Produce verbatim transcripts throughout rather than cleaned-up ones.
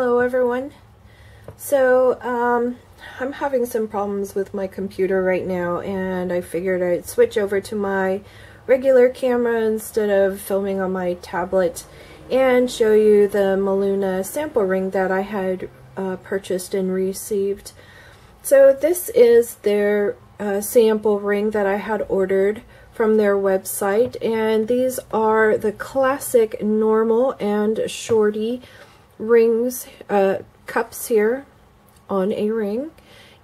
Hello everyone. So um, I'm having some problems with my computer right now, and I figured I'd switch over to my regular camera instead of filming on my tablet and show you the MeLuna sample ring that I had uh, purchased and received. So this is their uh, sample ring that I had ordered from their website, and these are the classic normal and shorty rings, uh, cups here on a ring,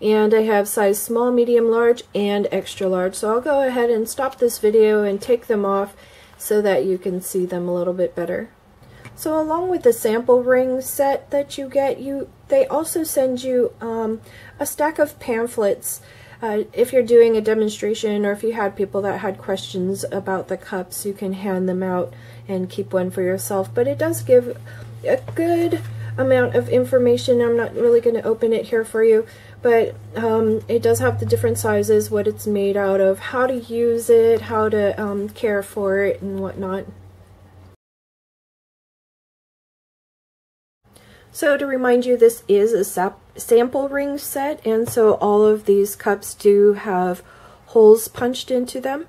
and I have size small, medium, large, and extra large. So I'll go ahead and stop this video and take them off so that you can see them a little bit better. So along with the sample ring set that you get, you they also send you um, a stack of pamphlets. Uh, if you're doing a demonstration, or if you had people that had questions about the cups, you can hand them out and keep one for yourself. But it does give a good amount of information. I'm not really going to open it here for you, but um, it does have the different sizes, what it's made out of, how to use it, how to um, care for it, and whatnot. So to remind you, this is a sap sample ring set, and so all of these cups do have holes punched into them.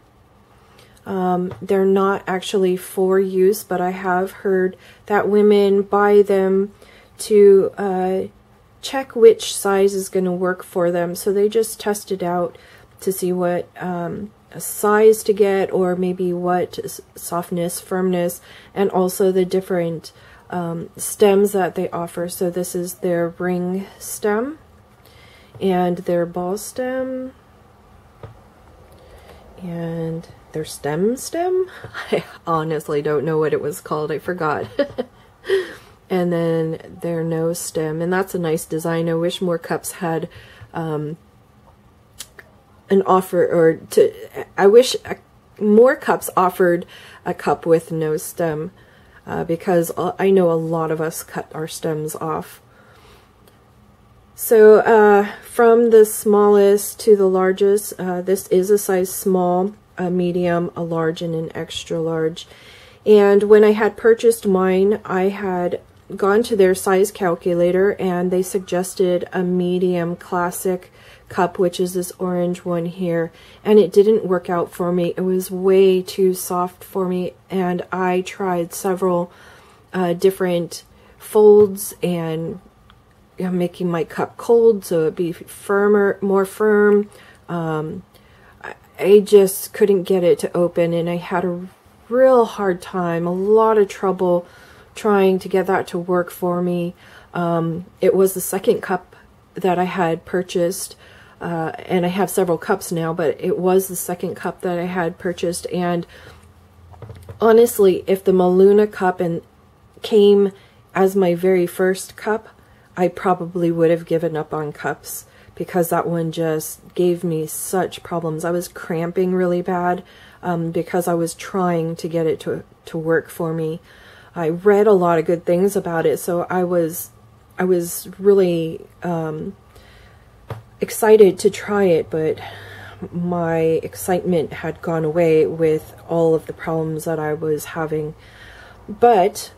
Um, they're not actually for use, but I have heard that women buy them to uh, check which size is going to work for them. So they just test it out to see what um, size to get, or maybe what softness, firmness, and also the different Um, stems that they offer. So this is their ring stem and their ball stem and their stem stem. I honestly don't know what it was called. I forgot. And then their nose stem, and that's a nice design. I wish more cups had um, an offer, or to I wish a, more cups offered a cup with nose stem. Uh, because I know a lot of us cut our stems off. So uh, from the smallest to the largest, uh, this is a size small, a medium, a large, and an extra large. And when I had purchased mine, I had gone to their size calculator, and they suggested a medium classic cup, which is this orange one here, and it didn't work out for me. It was way too soft for me, and I tried several uh, different folds and, you know, making my cup cold so it'd be firmer, more firm. Um, I just couldn't get it to open, and I had a real hard time, a lot of trouble trying to get that to work for me. Um, it was the second cup that I had purchased, uh, and I have several cups now, but it was the second cup that I had purchased. And honestly, if the MeLuna cup and came as my very first cup, I probably would have given up on cups, because that one just gave me such problems. I was cramping really bad um, because I was trying to get it to, to work for me. I read a lot of good things about it, so I was I was really um, excited to try it, but my excitement had gone away with all of the problems that I was having. But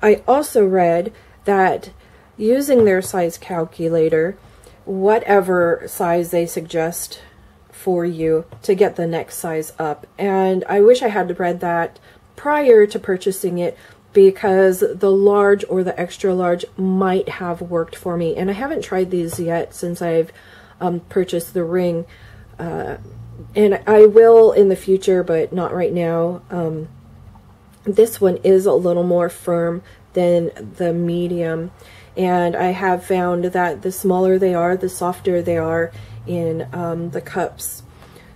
I also read that using their size calculator, whatever size they suggest for you to get the next size up, and I wish I had read that prior to purchasing it, because the large or the extra large might have worked for me. And I haven't tried these yet since I've um, purchased the ring, uh, and I will in the future, but not right now. Um, this one is a little more firm than the medium, and I have found that the smaller they are, the softer they are in um, the cups.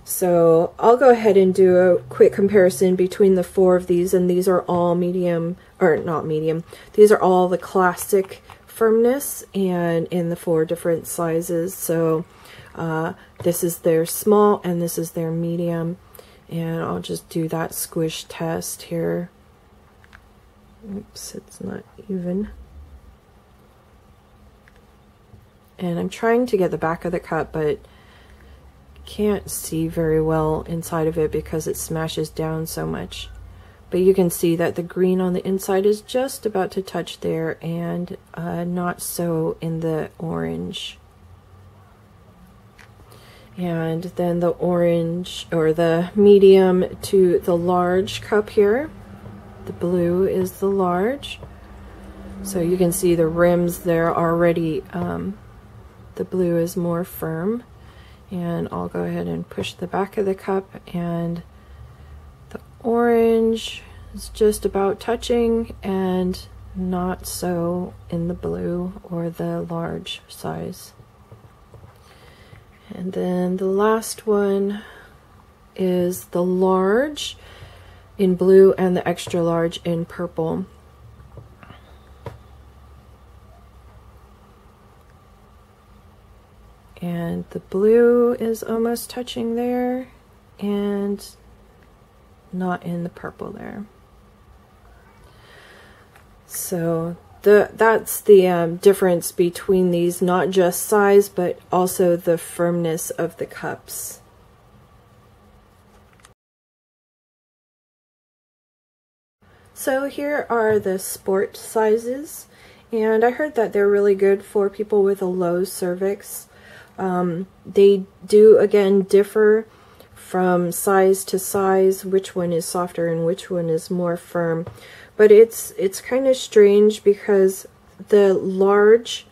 So I'll go ahead and do a quick comparison between the four of these, and these are all medium, or not medium, these are all the classic firmness and in the four different sizes. So uh, this is their small, and this is their medium, and I'll just do that squish test here. Oops, it's not even. And I'm trying to get the back of the cup, but can't see very well inside of it because it smashes down so much. But you can see that the green on the inside is just about to touch there, and uh, not so in the orange. And then the orange, or the medium to the large cup here, the blue is the large. So you can see the rims there already, um, the blue is more firm. And I'll go ahead and push the back of the cup, and orange is just about touching and not so in the blue or the large size. And then the last one is the large in blue and the extra large in purple. And the blue is almost touching there, and not in the purple there. So the that's the um, difference between these, not just size but also the firmness of the cups. So here are the sport sizes, and I heard that they're really good for people with a low cervix. Um, they do again differ from size to size, which one is softer and which one is more firm. But it's it's kind of strange because the large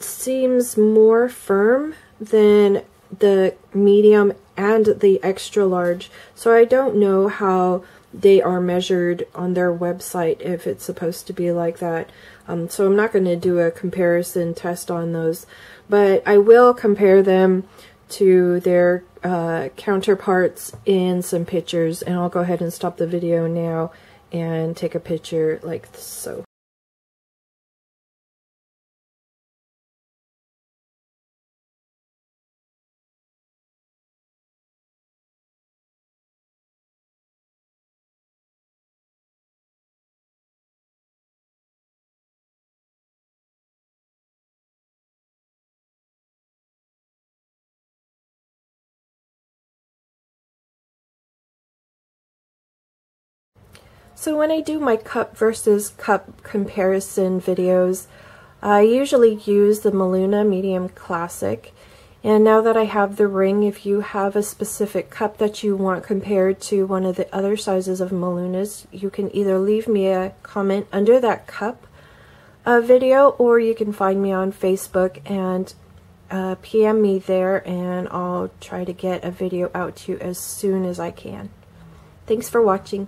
seems more firm than the medium and the extra large. So I don't know how they are measured on their website, if it's supposed to be like that. Um, so I'm not going to do a comparison test on those, but I will compare them to their uh, counterparts in some pictures, and I'll go ahead and stop the video now and take a picture like so. So when I do my cup versus cup comparison videos, I usually use the MeLuna Medium Classic. And now that I have the ring, if you have a specific cup that you want compared to one of the other sizes of MeLuna's, you can either leave me a comment under that cup uh, video, or you can find me on Facebook and uh, P M me there, and I'll try to get a video out to you as soon as I can. Thanks for watching.